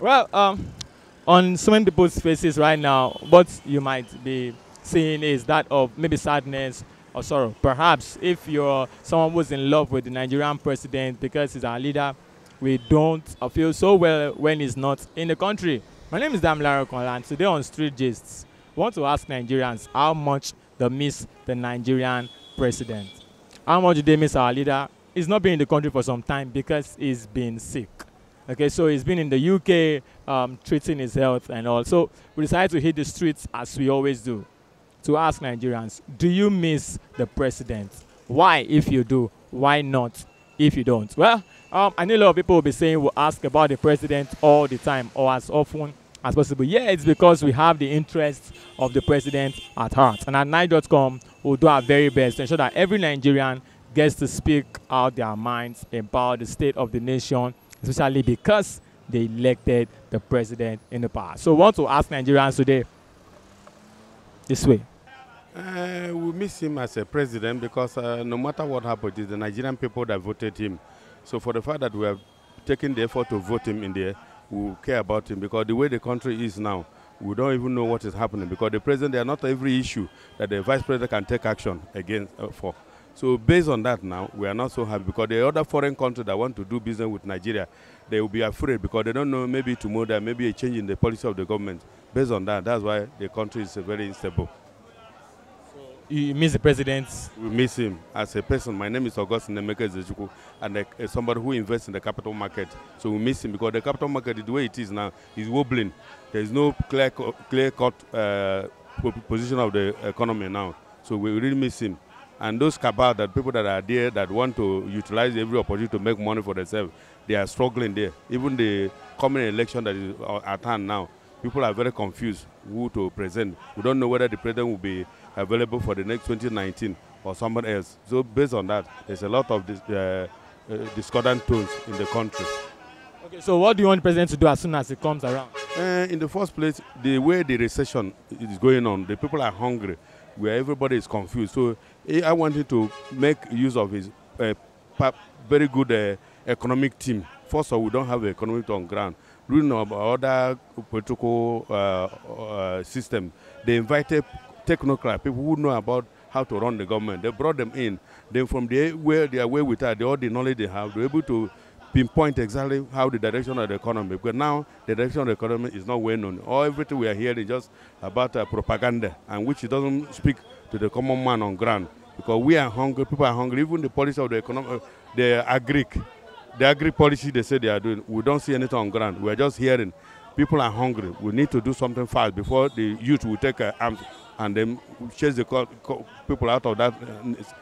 Well, on so many people's faces right now, what you might be seeing is that of maybe sadness or sorrow. Perhaps if you're someone who's in love with the Nigerian president because he's our leader, we don't feel so well when he's not in the country. My name is Damilare Kolan. Today on Street Gists, I want to ask Nigerians how much they miss the Nigerian president. How much do they miss our leader? He's not been in the country for some time because he's been sick. Okay, so he's been in the UK treating his health and all. So we decided to hit the streets as we always do to ask Nigerians, do you miss the president? Why, if you do? Why not, if you don't? Well, I know a lot of people will be saying we'll ask about the president all the time or as often as possible. Yeah, it's because we have the interests of the president at heart. And at Naij.com, we'll do our very best to ensure that every Nigerian gets to speak out their minds about the state of the nation, especially because they elected the president in the past. So I want to ask Nigerians today this way. We miss him as a president because no matter what happens, it's the Nigerian people that voted him. So for the fact that we have taken the effort to vote him in there, we care about him, because the way the country is now, we don't even know what is happening, because the president, they are not every issue that the vice president can take action against for. So based on that now, we are not so happy, because the other foreign countries that want to do business with Nigeria, they will be afraid, because they don't know, maybe tomorrow there may be a change in the policy of the government. Based on that, that's why the country is very unstable. So you miss the president? We miss him as a person. My name is Augustine Nemeke Ezechukwu, and somebody who invests in the capital market. So we miss him, because the capital market, the way it is now, is wobbling. There is no clear-cut position of the economy now. So we really miss him. And those cabal, that people that are there that want to utilize every opportunity to make money for themselves, they are struggling there. Even the coming election that is at hand now, people are very confused who to present. We don't know whether the president will be available for the next 2019 or someone else. So based on that, there's a lot of discordant tones in the country. Okay, so what do you want the president to do as soon as he comes around? In the first place, the way the recession is going on, the people are hungry, where everybody is confused. So I wanted to make use of his very good economic team. First of all, we don't have an economic on ground. We know about other political system. They invited technocrats, people who know about how to run the government. They brought them in. Then from the where they are with that, all the knowledge they have, they're able to pinpoint exactly how the direction of the economy. Because now the direction of the economy is not well known. All everything we are hearing is just about propaganda, and which doesn't speak to the common man on ground. Because we are hungry, people are hungry. Even the policy of the economy, the agri policy they say they are doing, we don't see anything on ground. We are just hearing. People are hungry. We need to do something fast before the youth will take arms and then chase the people out of that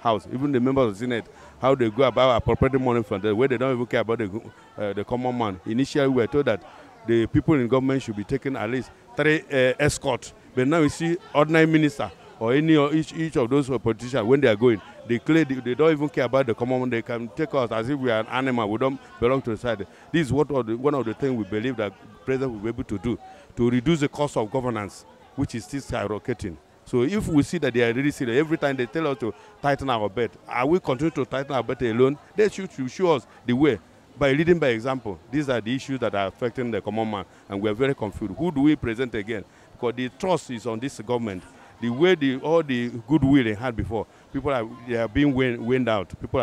house. Even the members of the Senate, how they go about appropriating money from the way they don't even care about the common man. Initially, we were told that the people in government should be taking at least 3 escorts. But now you see ordinary minister or each of those politicians, when they are going, they don't even care about the common man. They can take us as if we are an animal. We don't belong to the society. This is one of the things we believe that the president will be able to do, to reduce the cost of governance, which is still skyrocketing. So if we see that they are really serious, every time they tell us to tighten our belt, are we continue to tighten our belt alone? They should show us the way by leading by example. These are the issues that are affecting the common man, and we are very confused. Who do we present again? Because the trust is on this government. The way all the goodwill they had before, people are being weaned out. People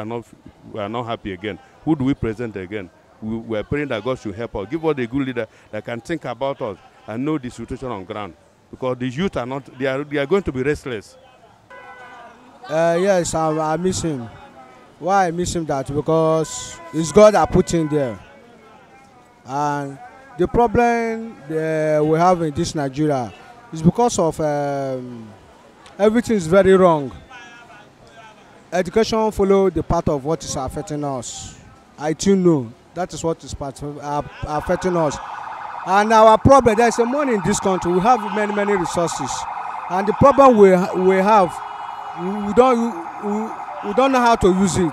are not happy again. Who do we present again? We are praying that God should help us. Give us a good leader that can think about us and know the situation on ground. Because the youth are not, they are going to be restless. Yes, I miss him. Why I miss him that? Because it's God that put him there. And the problem we have in this Nigeria is because of everything is very wrong. Education follows the path of what is affecting us. I too know that is what is affecting us. And our problem, there is a money in this country. We have many resources, and the problem we have, we don't know how to use it.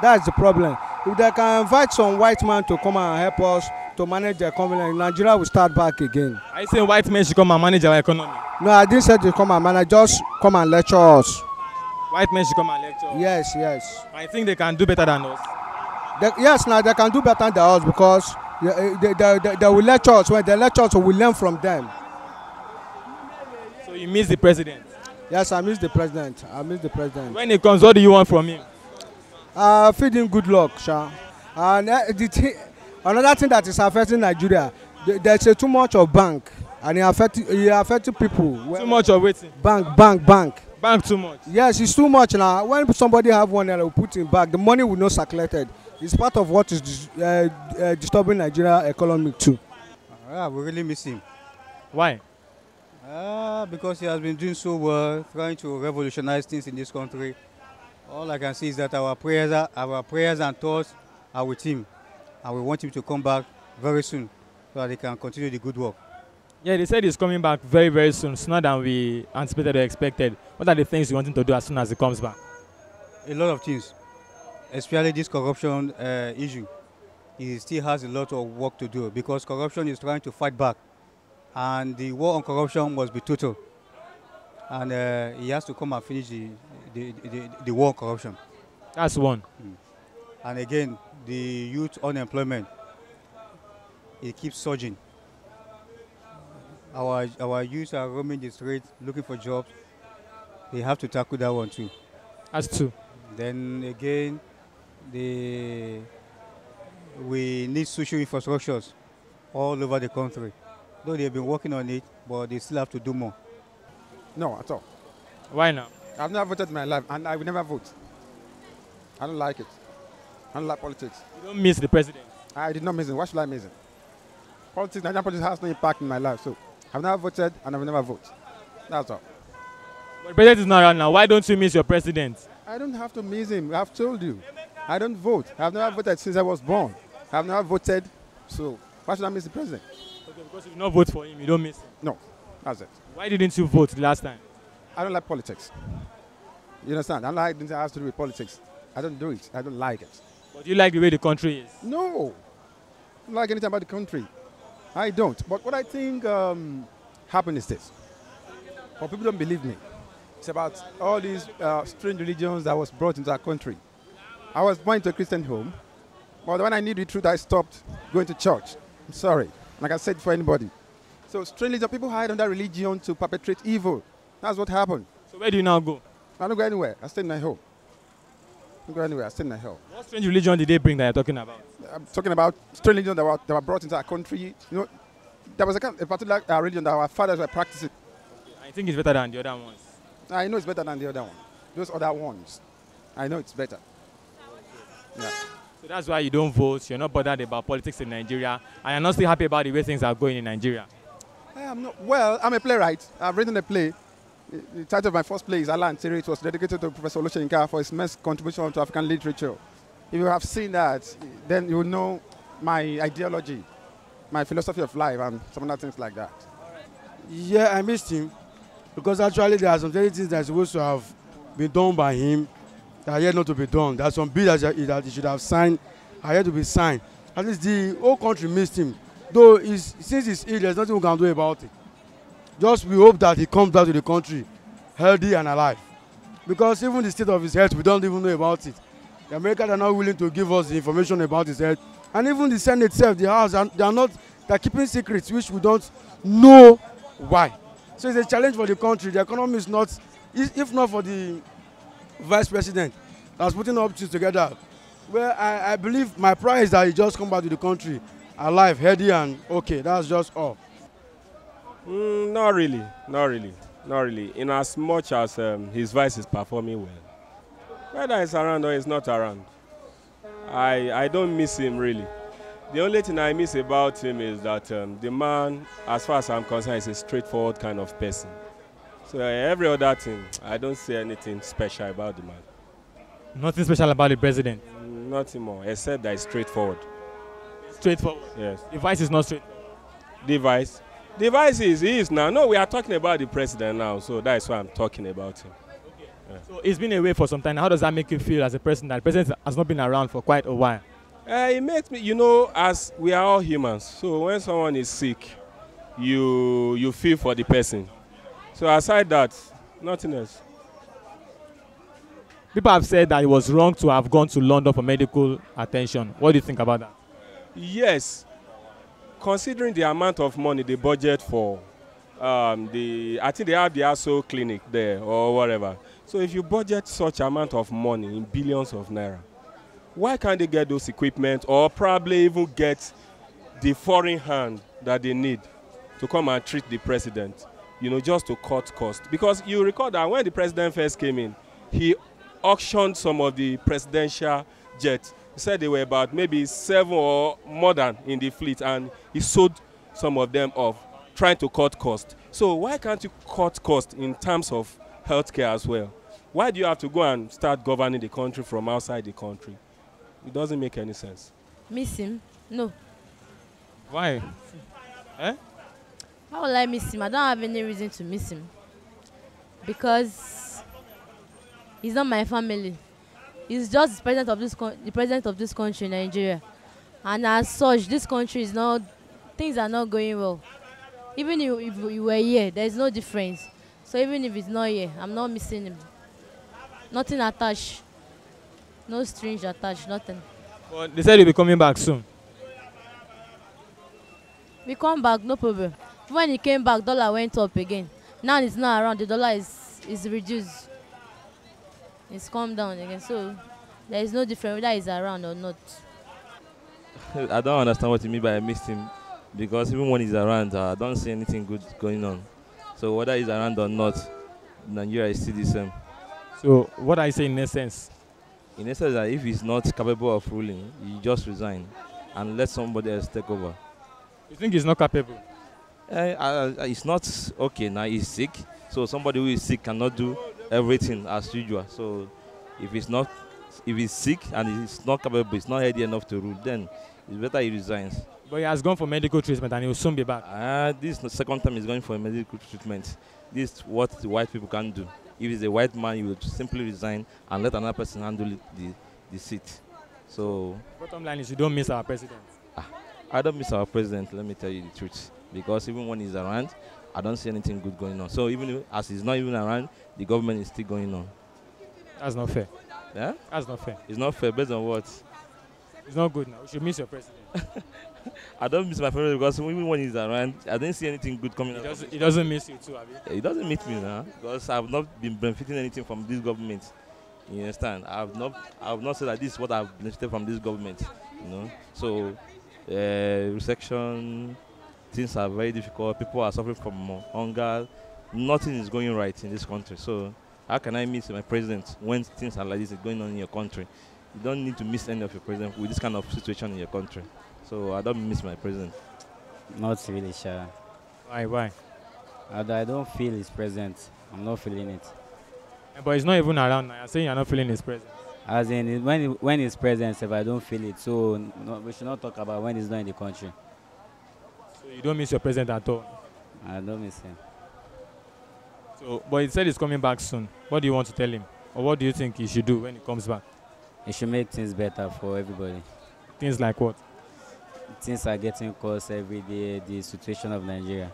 That's the problem. If they can invite some white man to come and help us to manage the economy, Nigeria will start back again. Are you saying white men should come and manage our economy? No, I didn't say to come and manage. Just come and lecture us. White men should come and lecture us. Yes. I think they can do better than us. Yes, now they can do better than us because They will lecture us. When they lecture us, we will learn from them. So you miss the president? Yes, I miss the president. I miss the president. When he comes, what do you want from him? Feed him good luck, sha. And another thing that is affecting Nigeria, there's too much of bank, and it affects people. Too much of waiting. Bank. Bank too much. Yes, it's too much now. When somebody have one and put in back, the money will not circulate. It's part of what is disturbing Nigeria economy too. We really miss him. Why? Because he has been doing so well, trying to revolutionize things in this country. All I can see is that our prayers and thoughts are with him, and we want him to come back very soon so that he can continue the good work. Yeah, they said he's coming back very, very soon, sooner than we anticipated or expected. What are the things you want him to do as soon as he comes back? A lot of things, especially this corruption issue. He still has a lot of work to do because corruption is trying to fight back, and the war on corruption must be total. And he has to come and finish the war on corruption. That's one. And again, the youth unemployment, it keeps surging. Our youth are roaming the streets looking for jobs. They have to tackle that one too. That's two. Then again, we need social infrastructures all over the country. Though they've been working on it, but they still have to do more. No, at all. Why not? I've never voted in my life, and I will never vote. I don't like it. I don't like politics. You don't miss the president? I did not miss him. Why should I miss him? Politics, Nigerian politics has no impact in my life, so I've never voted and I will never vote. That's all. But the president is not around now. Why don't you miss your president? I don't have to miss him. I've told you. I don't vote. I've never voted since I was born. I've never voted, so why should I miss the president? Okay, because if you don't vote for him, you don't miss him. No, that's it. Why didn't you vote last time? I don't like politics. You understand? I don't like things that has to do with politics. I don't do it. I don't like it. But you like the way the country is? No. I don't like anything about the country. I don't. But what I think happened is this. But people don't believe me. It's about all these strange religions that was brought into our country. I was born into a Christian home, but when I knew the truth, I stopped going to church. I'm sorry. Like I said, for anybody. So strange religion, people hide under religion to perpetrate evil. That's what happened. So where do you now go? I don't go anywhere. I stay in my home. I don't go anywhere. I stay in my home. What strange religion did they bring that you're talking about? I'm talking about strange religion that were brought into our country. You know, there was a particular religion that our fathers were practicing. I think it's better than the other ones. I know it's better than the other one. Those other ones, I know it's better. Yeah. So that's why you don't vote. You're not bothered about politics in Nigeria, and you're not still happy about the way things are going in Nigeria. I'm a playwright. I've written a play. The title of my first play is Alan Sirich. It was dedicated to Professor Olushengar for his immense contribution to African literature. If you have seen that, then you will know my ideology, my philosophy of life, and some other things like that. Yeah, I missed him because actually there are some very things that are supposed to have been done by him that are yet not to be done. There are some bills that he should have signed are yet to be signed. At least the whole country missed him. Though since he's ill, there's nothing we can do about it. Just we hope that he comes back to the country healthy and alive. Because even the state of his health, we don't even know about it. The Americans are not willing to give us the information about his health. And even the Senate itself, the House, they're keeping secrets which we don't know why. So it's a challenge for the country. The economy is not, if not for the vice president that's putting up things together. Well, I believe my prayer is that he just come back to the country alive, healthy, and okay. That's just all. Not really. In as much as his vice is performing well, whether he's around or he's not around, I don't miss him really. The only thing I miss about him is that the man, as far as I'm concerned, is a straightforward kind of person. So every other thing, I don't see anything special about the man. Nothing special about the president? Nothing more, except that it's straightforward. Straightforward? Yes. The vice is not straightforward? The vice? The vice is now. No, we are talking about the president now, so that's why I'm talking about him. Okay. Yeah. So he's been away for some time. How does that make you feel as a person that the president has not been around for quite a while? It makes me, you know, as we are all humans, so when someone is sick, you feel for the person. So aside that, nothing else. People have said that it was wrong to have gone to London for medical attention. What do you think about that? Yes, considering the amount of money they budget for, I think they have the ASO clinic there or whatever. So if you budget such amount of money in billions of naira, why can't they get those equipment or probably even get the foreign hand that they need to come and treat the president, you know, just to cut cost? Because you recall that when the president first came in, he auctioned some of the presidential jets. He said they were about maybe 7 or more than in the fleet, and he sold some of them off, trying to cut cost. So why can't you cut cost in terms of healthcare as well? Why do you have to go and start governing the country from outside the country? It doesn't make any sense. Miss him? No. Why? Eh? How will I miss him? I don't have any reason to miss him. Because he's not my family. He's just the president of this country, Nigeria. And as such, this country is not, things are not going well. Even if we were here, there's no difference. So even if he's not here, I'm not missing him. Nothing attached. No strings attached, nothing. Well, they said you'll be coming back soon. We come back, no problem. When he came back, dollar went up again. Now it's not around, the dollar is reduced. It's come down again, so there is no difference whether he's around or not. I don't understand what you mean by I missed him, because even when he's around, I don't see anything good going on. So whether he's around or not, Nigeria is still the same. So what I say in essence? In essence, that if he's not capable of ruling, you just resign and let somebody else take over. You think he's not capable? It's not okay now. He's sick, so somebody who is sick cannot do everything as usual. So if he's sick and he's not capable, he's not healthy enough to rule, then it's better he resigns. But he has gone for medical treatment and he will soon be back. This second time he's going for medical treatment. This is what the white people can do. If he's a white man, he will simply resign and let another person handle the seat. So bottom line is, you don't miss our president. I don't miss our president, let me tell you the truth. Because even when he's around, I don't see anything good going on. So even as he's not even around, the government is still going on. That's not fair. Yeah? That's not fair. It's not fair. Based on what? It's not good now. You should miss your president. I don't miss my president because even when he's around, I don't see anything good coming out. He doesn't miss you too, have you? He doesn't miss me now because I've not been benefiting anything from this government. You understand? I've not said that this is what I've benefited from this government. You know? So, resection, things are very difficult. People are suffering from hunger. Nothing is going right in this country. So how can I miss my president when things are like this going on in your country? You don't need to miss any of your president with this kind of situation in your country. So I don't miss my president. Not really, sure. Why? Why? I don't feel his presence. I'm not feeling it. Yeah, but he's not even around now. You're saying you're not feeling his presence. As in, when he's present, if I don't feel it, so no, we should not talk about when he's not in the country. So you don't miss your president at all? I don't miss him. So, but he said he's coming back soon. What do you want to tell him? Or what do you think he should do when he comes back? He should make things better for everybody. Things like what? Things are getting worse every day, the situation of Nigeria.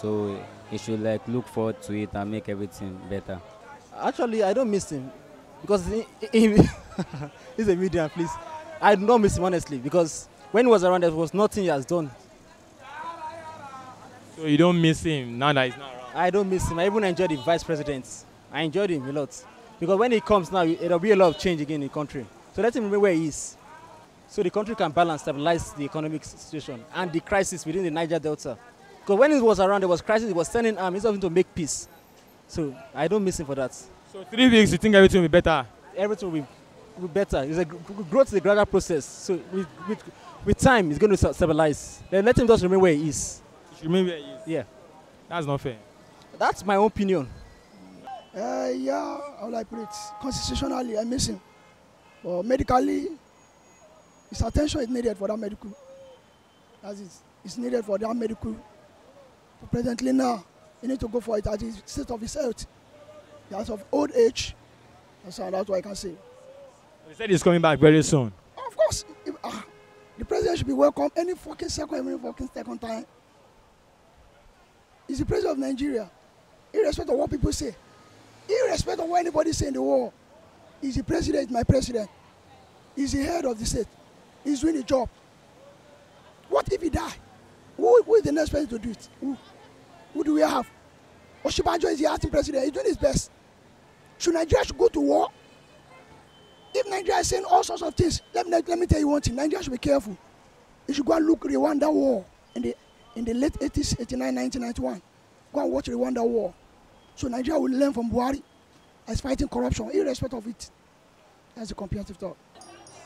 So he should like look forward to it and make everything better. Actually, I don't miss him. Because he's a medium, please. I do not miss him, honestly, because when he was around, there was nothing he has done. So you don't miss him now that he's not around? I don't miss him. I even enjoyed the vice president. I enjoyed him a lot. Because when he comes now, it'll be a lot of change again in the country. So let him remember where he is. So the country can balance, stabilize the economic situation and the crisis within the Niger Delta. Because when he was around, there was crisis, he was sending arms, he's having to make peace. So I don't miss him for that. So 3 weeks, you think everything will be better? Everything will be better. It's a growth is a gradual process. So with time, it's going to stabilize. Then let him just remain where he is. He should remain where he is? Yeah. That's not fair. That's my opinion. Yeah, how do I put it? Constitutionally, I miss him. Or medically, his attention is needed for that medical. As it's needed for that medical. But presently now, he needs to go for it at the state of his health. That's of old age, and so that's what I can say. He said he's coming back very soon. Of course, if, the president should be welcome any fucking second time. He's the president of Nigeria, irrespective of what people say, irrespective of what anybody say in the world. He's the president, my president. He's the head of the state. He's doing the job. What if he die? Who is the next person to do it? Who do we have? Osinbajo is the acting president. He's doing his best. Should Nigeria go to war? If Nigeria is saying all sorts of things, let me tell you one thing. Nigeria should be careful. You should go and look at the Rwanda war in the late 80s, 89, 1991. Go and watch the Rwanda war. So Nigeria will learn from Buhari as fighting corruption, irrespective of it. That's the comparative thought.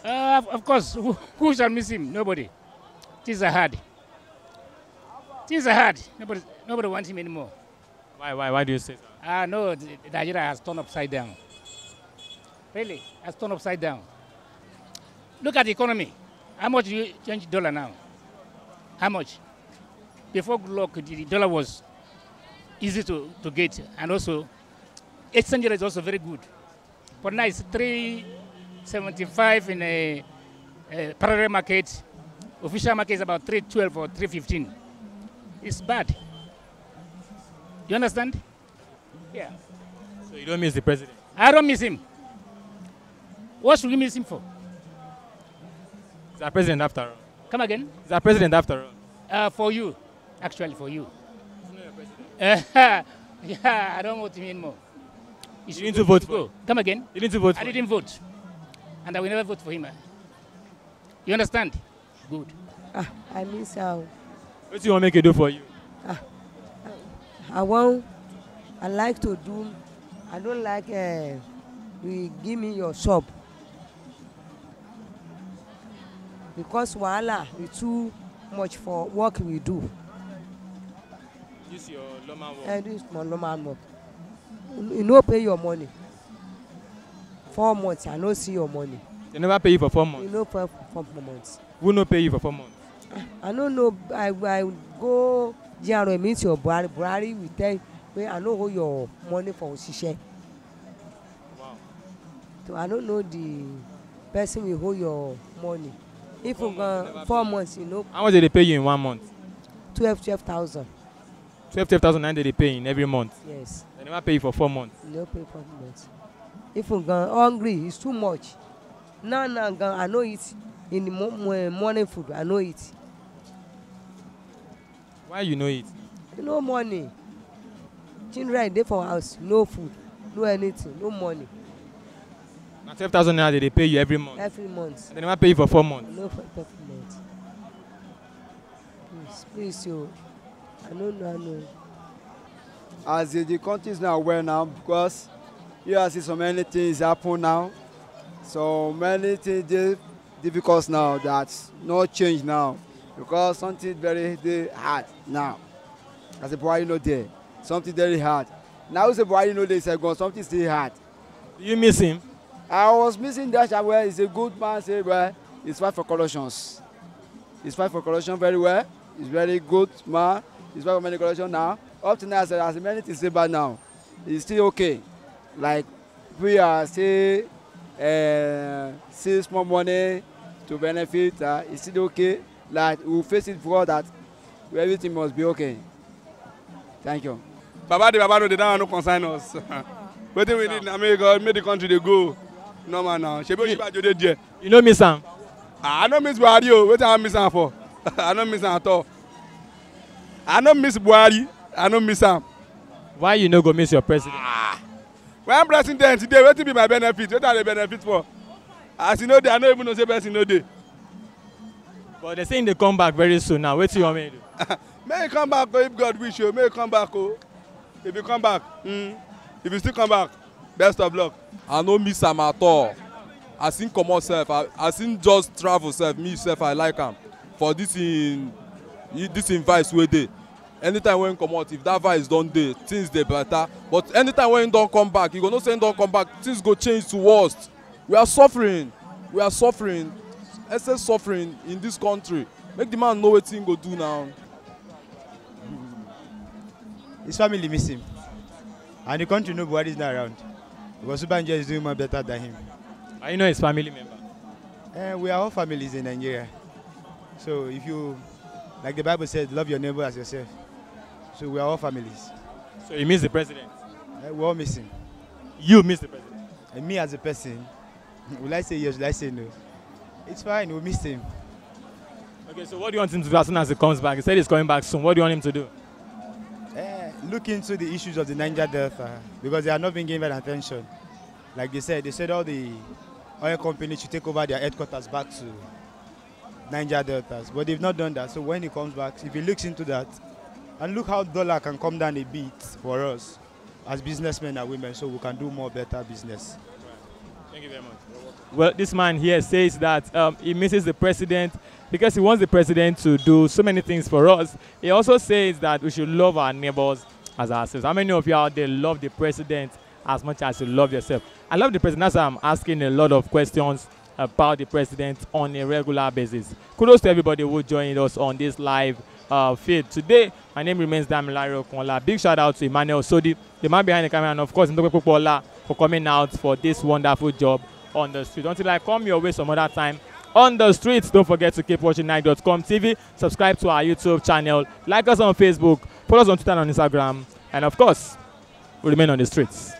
Of course, who shall miss him? Nobody. Things are hard. Things are hard. Nobody wants him anymore. Why do you say that? No, Nigeria has turned upside down. Really, has turned upside down. Look at the economy. How much do you change dollar now? How much? Before Goodluck, the dollar was easy to get, and also exchange rate is also very good. But now it's 3.75 in a parallel market. Official market is about 3.12 or 3.15. It's bad. You understand? Yeah. So you don't miss the president? I don't miss him. What should we miss him for? He's our president after all. Come again? He's our president after all. For you. Actually, for you. He's not your president. Yeah, I don't want him anymore. You need to vote for him. Come again? You need to vote for him. I didn't vote. And I will never vote for him. You understand? Good. I miss how. What do you want to make it do for you? I like to do, I don't like, you give me your shop. Because wahala is too much for work we do. This your Loman work? This is my Loman work. You don't pay your money. 4 months, I don't see your money. They never pay you for 4 months? You don't pay for 4 months. Who don't pay you for 4 months? I don't know, I go... Jaro meet your Buhari will tell me I don't owe your money for Osise. Wow. So I don't know the person will hold your money. If you go 4 months, you know. How much did they pay you in 1 month? 12,000. 12,000 did they pay in every month? Yes. They never pay you for 4 months. No pay 4 months. If you go hungry, it's too much. Now I know it in the morning food, I know it. Why you know it? No money. Children there for house, no food, no anything, no money. Now 12,000 naira they pay you every month. Every month. And they never pay you for 4 months. No, for 4 months. Please, you. I don't know. As the country is not aware now because you have seen so many things happen now, so many things difficult now that's no change now. Because something very hard now. As a Buhari no there, something very hard. Now as a Buhari no there, it's gone. Something still hard. Do you miss him? I was missing that. Well, he's a good man. Say, well, he's fight for corruptions. He's fight for corruption very well. He's very good man. He's fight for many corruption now. Up to now, as many things about now, he's still okay. Like we are say, see more money to benefit. It's still okay. Like, we'll face it for that. Everything must be okay. Thank you. Baba, they don't concern us. But we need America, make the country they go. No man now. You know miss him? I don't miss Buhari. What I miss him for? I don't miss him at all. I don't miss Buhari. I don't miss him. Why you no go miss your president? When I'm president today, what will be my benefit? What are the benefits for? As you know, I don't even know the person no day. But they're saying they come back very soon now. What do you want me to do? May you come back if God wish you. May you come back. Oh. If you come back, if you still come back, best of luck. I don't miss him at all. I seen come out self. I seen just travel self. Me self, I like him. For this vice where they. Anytime when come out, if that vice don't day, things they better. But anytime when you don't come back, you go not say don't come back, things go change to worst. We are suffering. We are suffering. Excess suffering in this country. Make the man know what he go do now. His family miss him. And the country know Buhari is not around. Because Osinbajo is doing much better than him. I know his family member. We are all families in Nigeria. So if you, like the Bible says, love your neighbor as yourself. So we are all families. So you miss the president? We all miss him. You miss the president? And me as a person, will I say yes, will I say no? It's fine, we missed him. Okay, so what do you want him to do as soon as he comes back? He said he's coming back soon. What do you want him to do? Look into the issues of the Niger Delta, because they are not being given attention. Like they said all the oil companies should take over their headquarters back to Niger Delta, but they've not done that. So when he comes back, if he looks into that, and look how dollar can come down a bit for us as businessmen and women, so we can do more better business. Thank you very much. Well, this man here says that he misses the president because he wants the president to do so many things for us. He also says that we should love our neighbors as ourselves. How many of you out there love the president as much as you love yourself? I love the president. That's why I'm asking a lot of questions about the president on a regular basis. Kudos to everybody who joined us on this live feed today. My name remains Damilare Kolan. Big shout out to Emmanuel Sodi, the man behind the camera, and of course Ndoko Popola for coming out for this wonderful job on the street. Until I come your way some other time on the streets, don't forget to keep watching Naij.com TV, subscribe to our YouTube channel, like us on Facebook, follow us on Twitter and on Instagram, and of course, we remain on the streets.